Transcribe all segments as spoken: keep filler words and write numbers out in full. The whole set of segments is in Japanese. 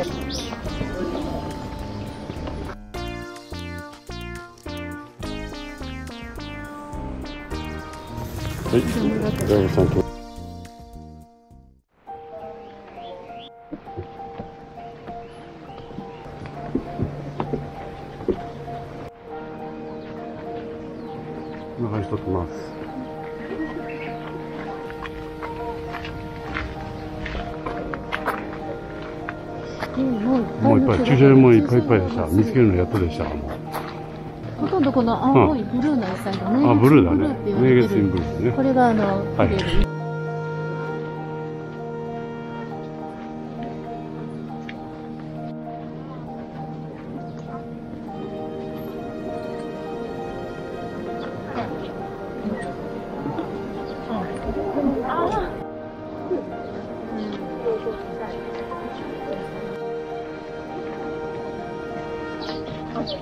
はい。取ってます。もういっぱい、駐車場もいっぱいいっぱいでした。見つけるのやっとでした。ほとんどこの青いブルーの野菜がね。あ、ブルーだね。ネイゲツインブルーですね。これがあの、はい。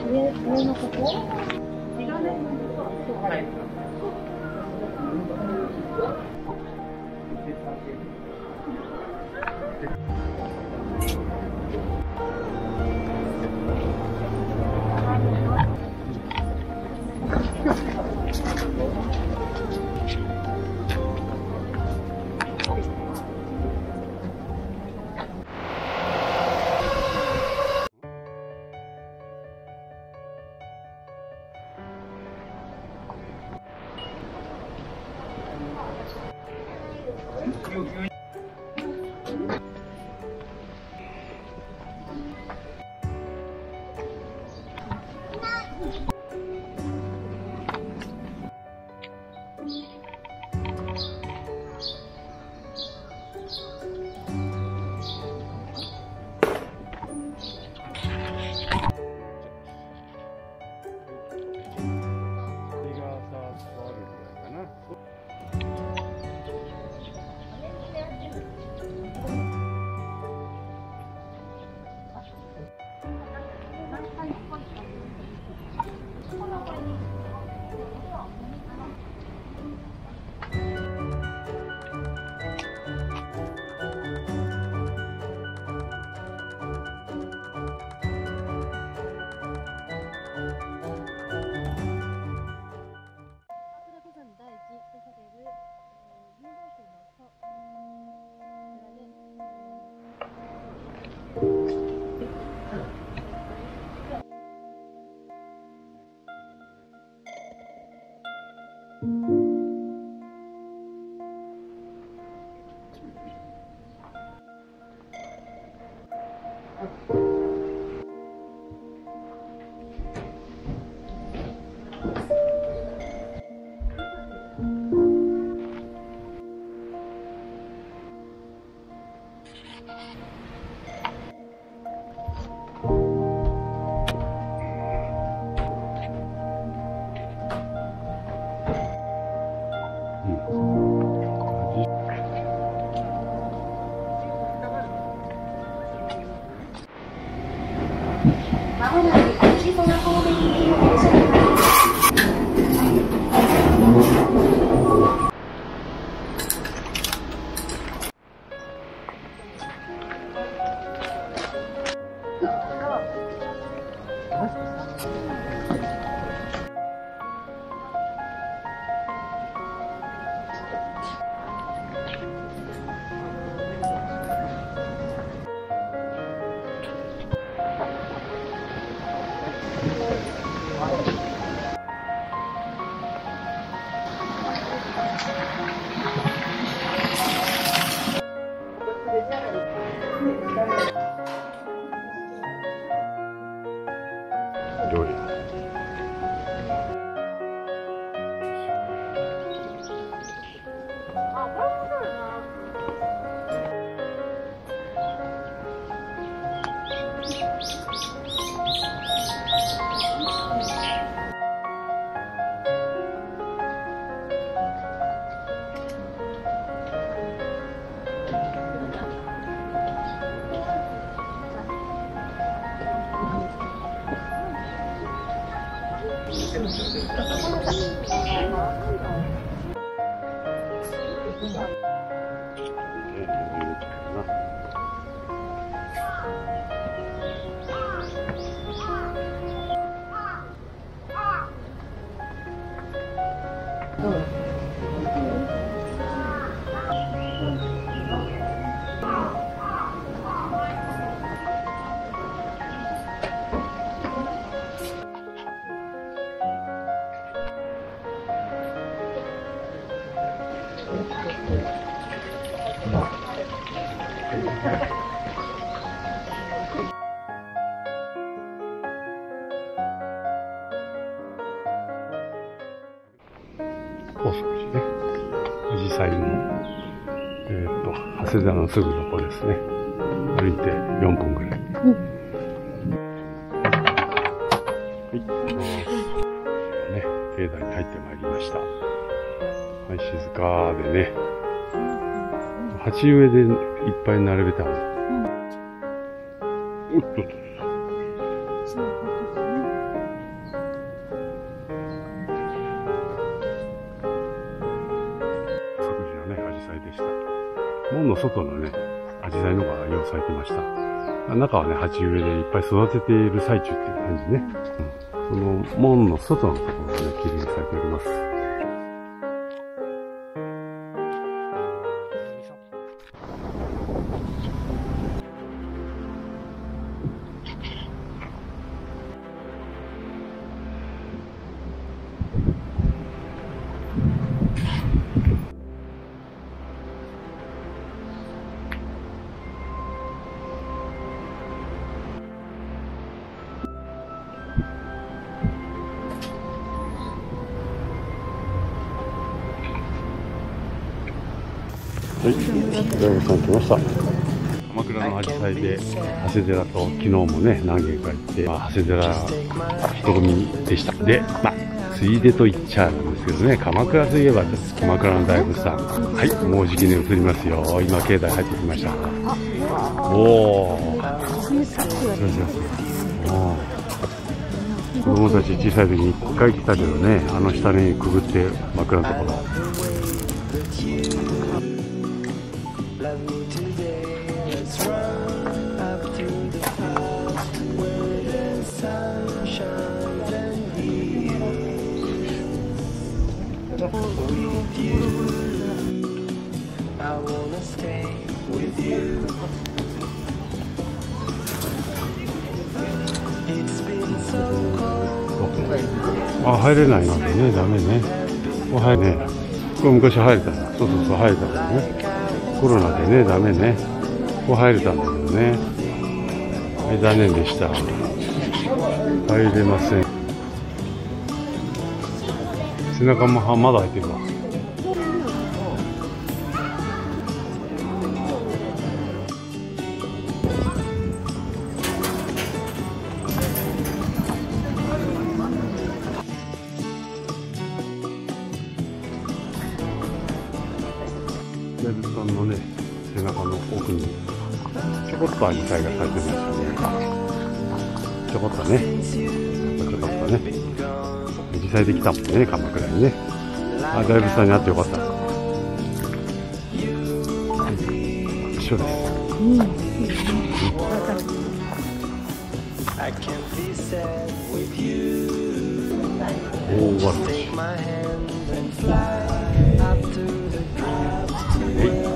上のここ？高速寺ね、紫陽花の、えー、と長谷寺のすぐ横ですね。歩いてよんぷんぐらい。うんはい、ね、境内に入ってまいりました。はい、静かでね、鉢植えでいっぱい並べたはず。うん、おっとっとっと。即時のね、アジサイでした。門の外のね、アジサイの方がよう咲いてました。中はね、鉢植えでいっぱい育てている最中っていう感じね。うんこの門の外のところがね、綺麗に咲いております。はい、大悟さん来ました。鎌倉のアジサイで長谷寺と昨日もね何軒か行って、まあ、長谷寺人混みでした。で、まあ、ついでと言っちゃうんですけどね、鎌倉といえば鎌倉の大仏さん、はいもうじきに移りますよ。今境内入ってきました。おお子供たち小さい時に一回来たけどね、あの下にくぐって枕のところあ、入れないなんてね、ダメね。もう入れね。これ昔入れたの。そうそうそう、入れたのね。コロナでね、ダメね。ここ入れたんだけどね。はい、残念でした。入れません。背中もまだ入ってるわ。大仏さんのね、背中の奥にちょこっとアジサイが咲いてましたね。ちょこっとね、ちょこっとね、アジサイできたもんね、鎌倉にね。あ、大仏さんに会ってよかった。一緒です。うんうん、大笑い。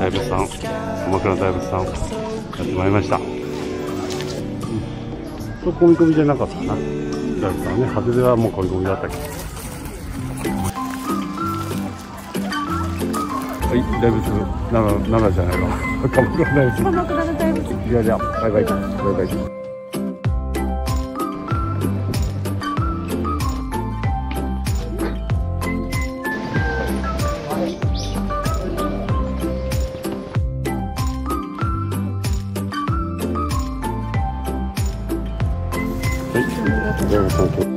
大仏さん、鎌倉大仏さん、やってまいりました。そこ込み込みじゃなかったな。大仏さんね、長谷寺はもう込み込みだったけど。はい、大仏、奈良、奈良じゃないわ。鎌倉大仏。鎌倉の大仏。じゃあじゃあ、バイバイ、バイバイ。はい、どうも。